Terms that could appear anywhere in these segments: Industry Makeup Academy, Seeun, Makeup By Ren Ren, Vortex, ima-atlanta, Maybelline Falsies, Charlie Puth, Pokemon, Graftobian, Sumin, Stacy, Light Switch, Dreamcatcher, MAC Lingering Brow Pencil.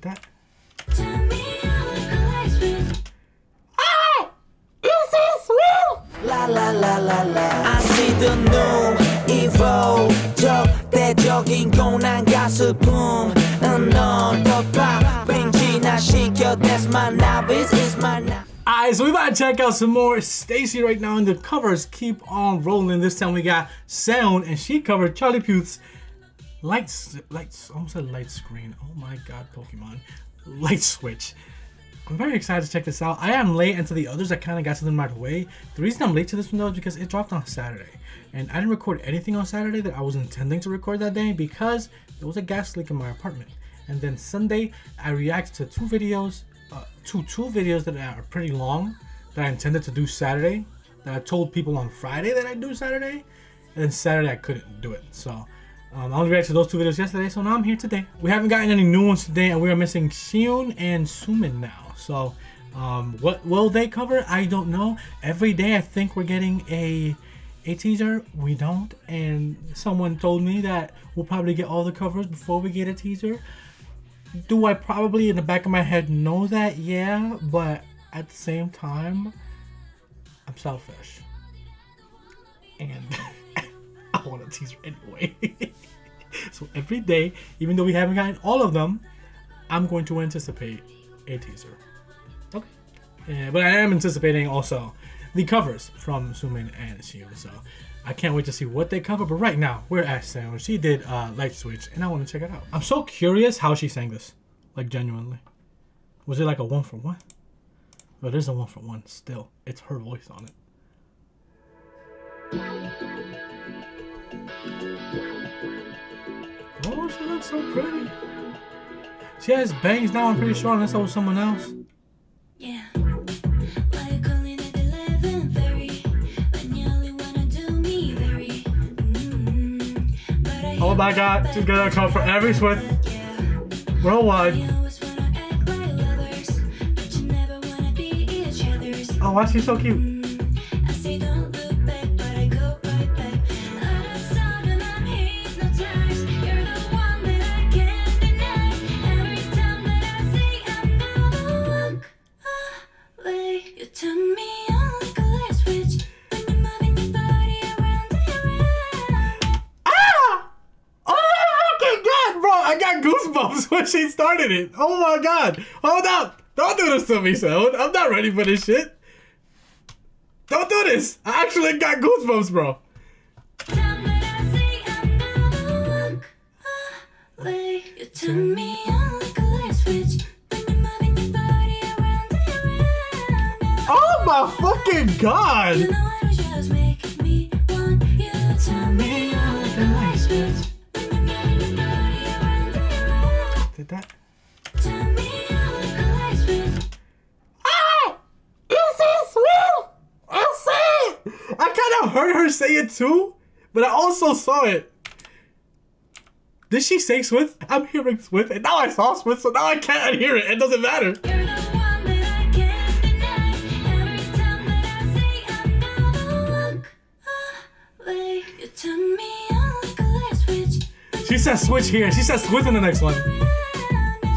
did that? Ah! This is real! La la la la la. I see the new evil joke. 대적인 고난 가스품. 넌 덮밥. 뱅지나 시켜. That's my novice. It's my novice. Alright, so we about to check out some more Stacy right now, and the covers keep on rolling. This time we got Seeun, and she covered Charlie Puth's Light, almost a light screen. Oh my god, Pokemon. Light Switch. I'm very excited to check this out. I am late, and to the others, I kind of got to them right away. The reason I'm late to this one, though, is because it dropped on Saturday. And I didn't record anything on Saturday that I was intending to record that day because there was a gas leak in my apartment. And then Sunday, I reacted to two videos that are pretty long that I intended to do Saturday, that I told people on Friday that I'd do Saturday, and then Saturday I couldn't do it. So I only reacted to those two videos yesterday, so now I'm here today. We haven't gotten any new ones today, and we are missing Seeun and Sumin now. So what will they cover? I don't know. Every day I think we're getting a teaser. We don't, and someone told me that we'll probably get all the covers before we get a teaser. Do I probably in the back of my head know that? Yeah, but at the same time, I'm selfish. And I want a teaser anyway. So every day, even though we haven't gotten all of them, I'm going to anticipate a teaser. Okay. Yeah, but I am anticipating also the covers from Sumin and Seeun. So I can't wait to see what they cover, but right now, we're at Seeun. She did Light Switch, and I want to check it out. I'm so curious how she sang this, like genuinely. Was it like a one-for-one? But there's a one-for-one still. It's her voice on it. Oh, she looks so pretty. She has bangs now, I'm pretty sure, unless that was someone else. Yeah. Oh my god, she's gonna come for every switch. Worldwide. Oh, why is she so cute? When she started it. Oh my god. Hold up. Don't do this to me, Seeun. I'm not ready for this shit. Don't do this. I actually got goosebumps, bro. Oh my fucking god. Did that? Ah! This is real! I see it! I kinda heard her say it too, but I also saw it. Did she say Swift? I'm hearing Swift, and now I saw Swift, so now I can't hear it. It doesn't matter. She says switch here, she says Swift in the next one.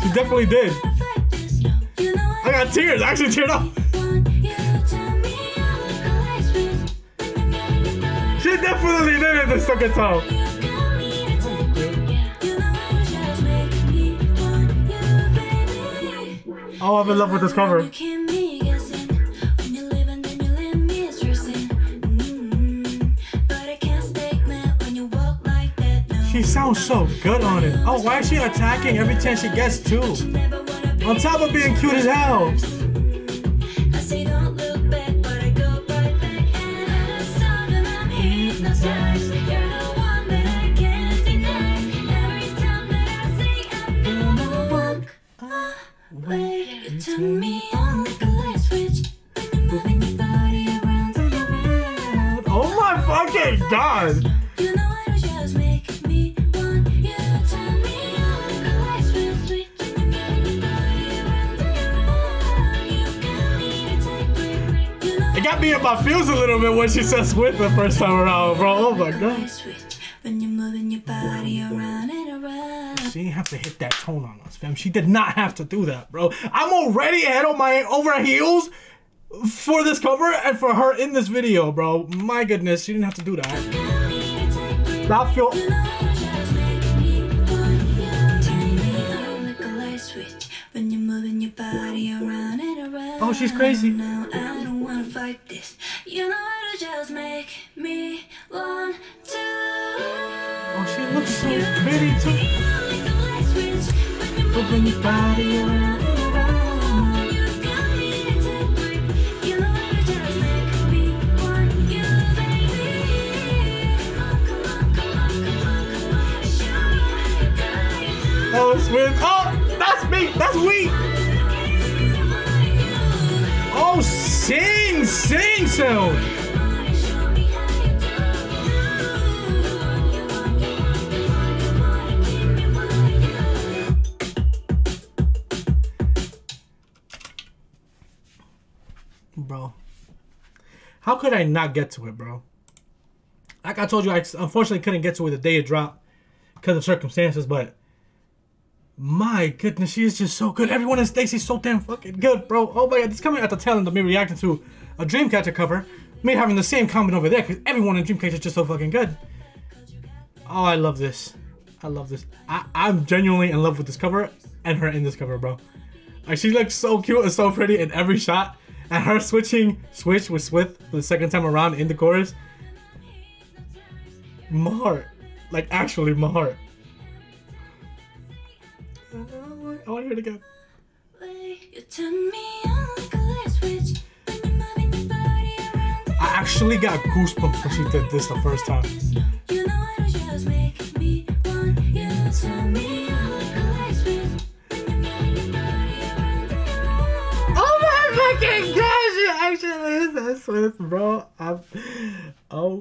She definitely did. I got tears. I actually teared up. She definitely did it the second time. Oh, I'm in love with this cover. She sounds so good on it. Oh, why is she attacking every chance she gets too? On top of being cute as hell. Oh my fucking god! Me in my feels a little bit when she says with the first time around, bro. Oh my god. She has to hit that tone on us, fam. She did not have to do that, bro. I'm already head on my over heels for this cover and for her in this video, bro. My goodness, she didn't have to do that. Not feel. Oh, she's crazy. I don't wanna fight this. You know to just make me want to. Oh, she looks so pretty too. Open your body around and around. You got me to take break. You know to just make me want you, baby. Oh, come on, come on, come on, come on. Show me how you got it. Oh, it's weird. Oh, that's me. That's weak. Oh, sing, sing, Seeun. Bro, how could I not get to it, bro? Like I told you, I unfortunately couldn't get to it the day it dropped because of circumstances, but my goodness, she is just so good. Everyone in Stacy's so damn fucking good, bro. Oh my god, it's coming at the tail end of me reacting to a Dreamcatcher cover. Me having the same comment over there because everyone in Dreamcatcher is just so fucking good. Oh, I love this. I love this. I'm genuinely in love with this cover and her in this cover, bro. Like, she looks so cute and so pretty in every shot. And her switching Switch with Swift for the second time around in the chorus. My heart. Like, actually, my heart. I want to hear it again. I actually got goosebumps when she did this the first time. Oh my fucking gosh! It actually is that Swift, bro. Oh,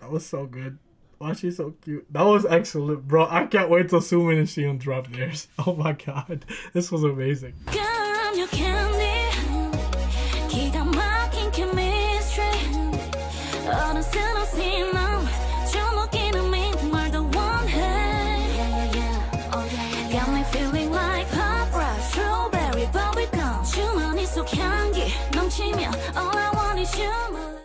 that was so good. Wow, she's so cute. That was excellent, bro. I can't wait till Sumin and Seeun drop theirs. Oh my god, this was amazing. Girl, I'm your candy.